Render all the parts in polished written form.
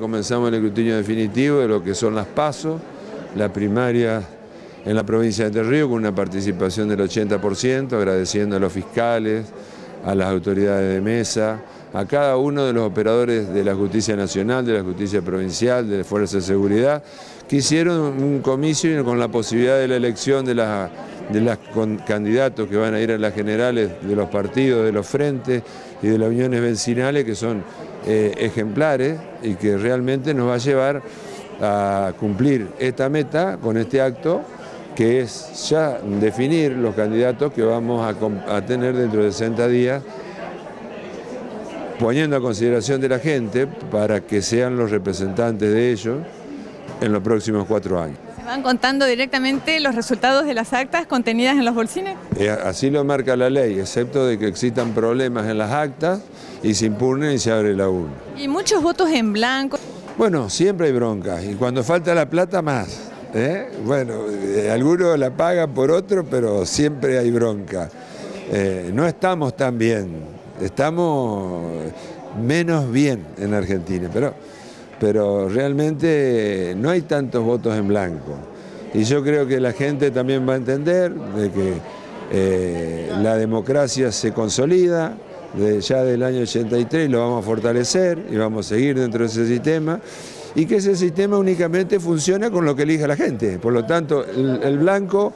Comenzamos el escrutinio definitivo de lo que son las PASO, la primaria en la provincia de Entre Ríos, con una participación del 80%, agradeciendo a los fiscales, a las autoridades de mesa, a cada uno de los operadores de la justicia nacional, de la justicia provincial, de las fuerzas de seguridad, que hicieron un comicio con la posibilidad de la elección de los candidatos que van a ir a las generales de los partidos, de los frentes y de las uniones vecinales, que son ejemplares y que realmente nos va a llevar a cumplir esta meta con este acto, que es ya definir los candidatos que vamos a tener dentro de 60 días, poniendo a consideración de la gente para que sean los representantes de ellos en los próximos 4 años. ¿Se van contando directamente los resultados de las actas contenidas en los bolsines? Así lo marca la ley, excepto de que existan problemas en las actas y se impugnen y se abre la urna. ¿Y muchos votos en blanco? Bueno, siempre hay broncas y cuando falta la plata más. Bueno, algunos la pagan por otro, pero siempre hay bronca. No estamos tan bien, estamos menos bien en Argentina, pero realmente no hay tantos votos en blanco. Y yo creo que la gente también va a entender de que la democracia se consolida, ya del año 83 lo vamos a fortalecer y vamos a seguir dentro de ese sistema, y que ese sistema únicamente funciona con lo que elija la gente. Por lo tanto, el blanco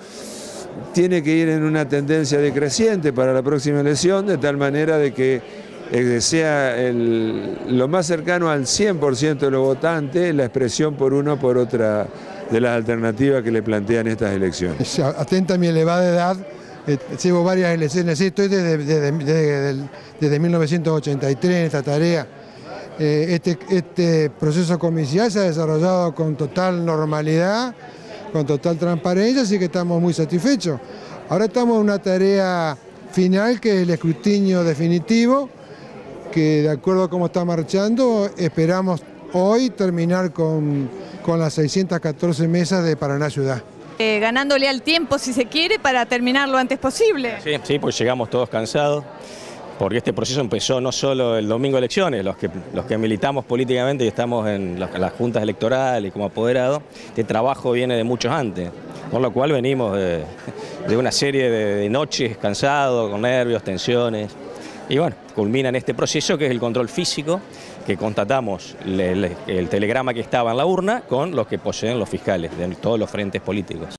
tiene que ir en una tendencia decreciente para la próxima elección, de tal manera de que sea lo más cercano al 100% de los votantes la expresión por una o por otra de las alternativas que le plantean estas elecciones. Atenta a mi elevada edad, llevo varias elecciones, estoy desde 1983 en esta tarea. Este proceso comicial se ha desarrollado con total normalidad, con total transparencia, así que estamos muy satisfechos. Ahora estamos en una tarea final que es el escrutinio definitivo, que de acuerdo a cómo está marchando, esperamos hoy terminar con las 614 mesas de Paraná Ciudad. Ganándole al tiempo, si se quiere, para terminar lo antes posible. Sí, pues llegamos todos cansados. Porque este proceso empezó no solo el domingo de elecciones, los que militamos políticamente y estamos en las juntas electorales como apoderados, este trabajo viene de muchos antes, con lo cual venimos de una serie de noches cansados, con nervios, tensiones, y bueno, culmina en este proceso que es el control físico, que constatamos el telegrama que estaba en la urna con los que poseen los fiscales de todos los frentes políticos.